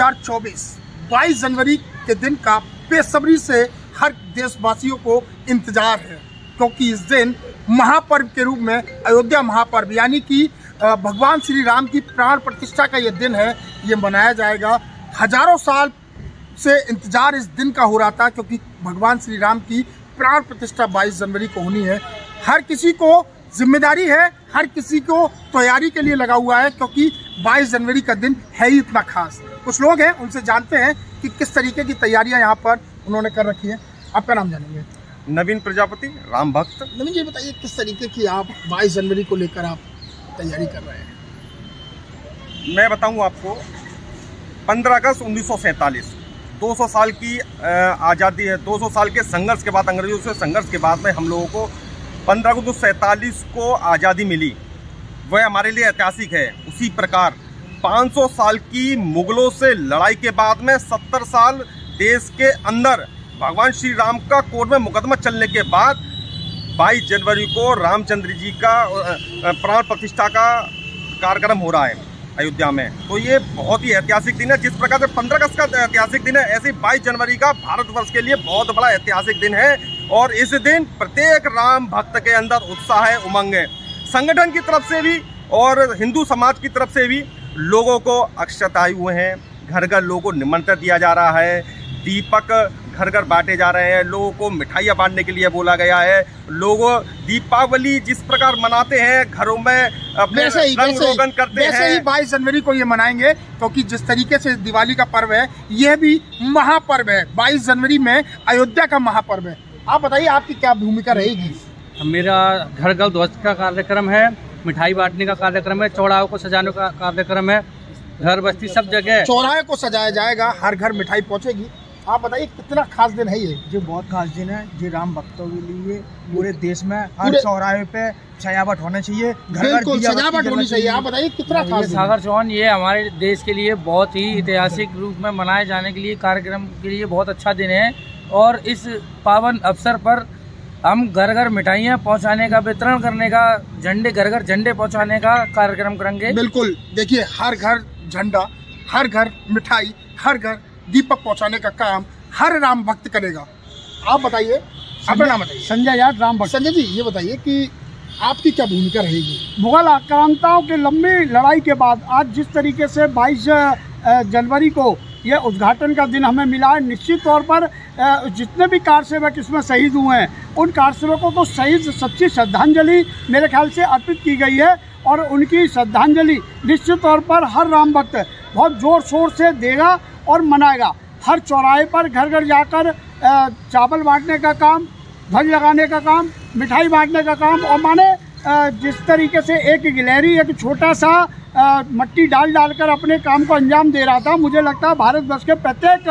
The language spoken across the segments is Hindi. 2024 22 जनवरी के दिन का बेसब्री से हर देशवासियों को इंतजार है, क्योंकि इस दिन महापर्व के रूप में अयोध्या महापर्व यानी कि भगवान श्री राम की प्राण प्रतिष्ठा का यह दिन है, ये मनाया जाएगा। हजारों साल से इंतजार इस दिन का हो रहा था, क्योंकि भगवान श्री राम की प्राण प्रतिष्ठा 22 जनवरी को होनी है। हर किसी को जिम्मेदारी है, हर किसी को तैयारी के लिए लगा हुआ है, क्योंकि 22 जनवरी का दिन है ही इतना खास। कुछ लोग हैं, उनसे जानते हैं कि किस तरीके की तैयारियां यहाँ पर उन्होंने कर रखी है। आपका नाम जानेंगे? नवीन प्रजापति, राम भक्त। नवीन जी, बताइए किस तरीके की आप 22 जनवरी को लेकर आप तैयारी कर रहे हैं? मैं बताऊँ आपको, 15 अगस्त 1947 200 साल की आज़ादी है, 200 साल के संघर्ष के बाद, अंग्रेजों से संघर्ष के बाद में हम लोगों को 15 अगस्त 1947 को आज़ादी मिली, वह हमारे लिए ऐतिहासिक है। उसी प्रकार 500 साल की मुगलों से लड़ाई के बाद में 70 साल देश के अंदर भगवान श्री राम का कोर्ट में मुकदमा चलने के बाद 22 जनवरी को रामचंद्र जी का प्राण प्रतिष्ठा का कार्यक्रम हो रहा है अयोध्या में। तो ये बहुत ही ऐतिहासिक दिन है। जिस प्रकार से 15 अगस्त का ऐतिहासिक दिन है, ऐसे ही 22 जनवरी का भारतवर्ष के लिए बहुत बड़ा ऐतिहासिक दिन है। और इस दिन प्रत्येक राम भक्त के अंदर उत्साह है, उमंग है। संगठन की तरफ से भी और हिंदू समाज की तरफ से भी लोगों को अक्षताए हुए हैं, घर घर लोगों को निमंत्रण दिया जा रहा है, दीपक घर घर बांटे जा रहे हैं, लोगों को मिठाइयाँ बांटने के लिए बोला गया है। लोगों दीपावली जिस प्रकार मनाते हैं घरों में, अपने रंग रोगन करते हैं, 22 जनवरी को ये मनाएंगे, क्योंकि जिस तरीके से दिवाली का पर्व है, यह भी महापर्व है। 22 जनवरी में अयोध्या का महापर्व है। आप बताइए आपकी क्या भूमिका रहेगी? मेरा घर घर ध्वज का कार्यक्रम है, मिठाई बांटने का कार्यक्रम है, चौराहों को सजाने का कार्यक्रम है, घर बस्ती सब जगह चौराहे को सजाया जाएगा, हर घर मिठाई पहुँचेगी। आप बताइए कितना खास दिन है ये? जो बहुत खास दिन है, जो राम भक्तों के लिए पूरे देश में हर चौराहे पे सजावट होना चाहिए, बिल्कुल सजावट होनी चाहिए। आप बताइए कितना खास? सागर चौहान ये हमारे देश के लिए बहुत ही ऐतिहासिक रूप में मनाए जाने के लिए कार्यक्रम के लिए बहुत अच्छा दिन है। और इस पावन अवसर पर हम घर घर मिठाइयाँ पहुँचाने का, वितरण करने का, झंडे घर घर झंडे पहुँचाने का कार्यक्रम करेंगे। बिल्कुल, देखिए हर घर झंडा, हर घर मिठाई, हर घर दीपक पहुंचाने का काम हर राम भक्त करेगा। आप बताइए, अपना नाम बताइए। संजय, यार राम भक्त। संजय जी, ये बताइए कि आपकी क्या भूमिका रहेगी? मुगल आक्रांताओं के लंबी लड़ाई के बाद आज जिस तरीके से 22 जनवरी को यह उद्घाटन का दिन हमें मिला है, निश्चित तौर पर जितने भी कार सेवक इसमें शहीद हुए हैं, उन कार सेवकों को शहीद सच्ची श्रद्धांजलि मेरे ख्याल से अर्पित की गई है। और उनकी श्रद्धांजलि निश्चित तौर पर हर राम भक्त बहुत जोर शोर से देगा और मनाएगा। हर चौराहे पर घर घर जाकर चावल बांटने का काम, ध्वज लगाने का काम, मिठाई बांटने का काम, और माने जिस तरीके से एक गिलहरी एक छोटा सा मट्टी डाल डालकर अपने काम को अंजाम दे रहा था, मुझे लगता है भारतवर्ष के प्रत्येक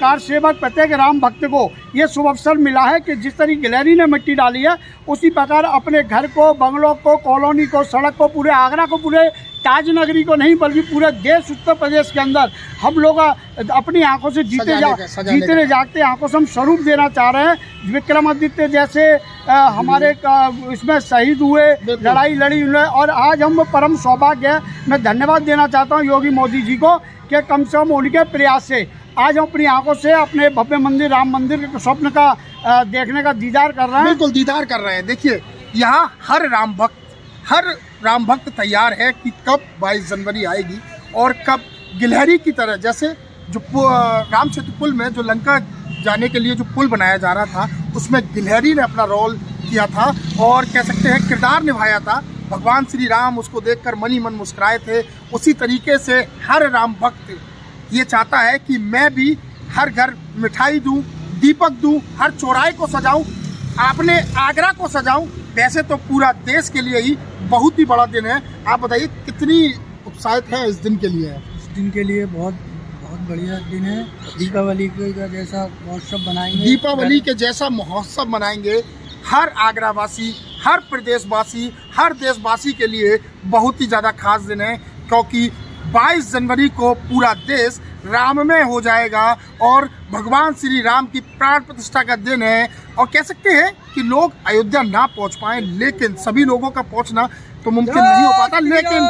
कार सेवक, प्रत्येक राम भक्त को ये शुभ अवसर मिला है कि जिस तरीके गिलहरी ने मिट्टी डाली है, उसी प्रकार अपने घर को, बंगलों को, कॉलोनी को, सड़क को, पूरे आगरा को, पूरे ताज नगरी को नहीं बल्कि पूरे देश उत्तर प्रदेश के अंदर हम लोग अपनी आंखों से जीते जागते आंखों से हम स्वरूप देना चाह रहे हैं। विक्रमादित्य जैसे हमारे इसमें शहीद हुए, लड़ाई लड़ी उन्हें, और आज हम परम सौभाग्य है। मैं धन्यवाद देना चाहता हूं योगी मोदी जी को कि कम से कम उनके प्रयास से आज हम अपनी आंखों से अपने भव्य मंदिर, राम मंदिर के स्वप्न का देखने का दीदार कर रहे हैं। बिल्कुल दीदार कर रहे हैं। देखिए यहाँ हर राम भक्त तैयार है कि कब 22 जनवरी आएगी और कब गिलहरी की तरह, जैसे जो राम सेतु पुल में जो लंका जाने के लिए जो पुल बनाया जा रहा था, उसमें गिलहरी ने अपना रोल किया था और कह सकते हैं किरदार निभाया था। भगवान श्री राम उसको देखकर मनी मन मुस्कुराए थे। उसी तरीके से हर राम भक्त ये चाहता है कि मैं भी हर घर मिठाई दूं, दीपक दूं, हर चौराहे को सजाऊं, अपने आगरा को सजाऊं। वैसे तो पूरा देश के लिए ही बहुत ही बड़ा दिन है। आप बताइए कितनी उत्साहित है इस दिन के लिए? इस दिन के लिए बहुत बढ़िया दिन है। दीपावली का जैसा महोत्सव मनाएंगे, दीपावली के जैसा महोत्सव मनाएंगे। हर आगरावासी, हर प्रदेशवासी, हर देशवासी के लिए बहुत ही ज़्यादा खास दिन है, क्योंकि 22 जनवरी को पूरा देश राममय हो जाएगा और भगवान श्री राम की प्राण प्रतिष्ठा का दिन है। और कह सकते हैं कि लोग अयोध्या ना पहुंच पाए, लेकिन सभी लोगों का पहुंचना तो मुमकिन नहीं हो पाता, लेकिन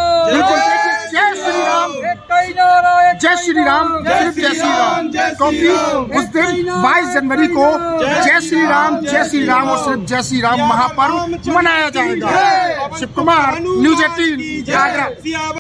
जय श्री राम, जय श्री राम, जय श्री राम। क्योंकि उस दिन 22 जनवरी को जय श्री राम, जय श्री राम और सिर्फ जय श्री राम महापर्व मनाया जाएगा। शिव कुमार, न्यूज़ 18 आगरा।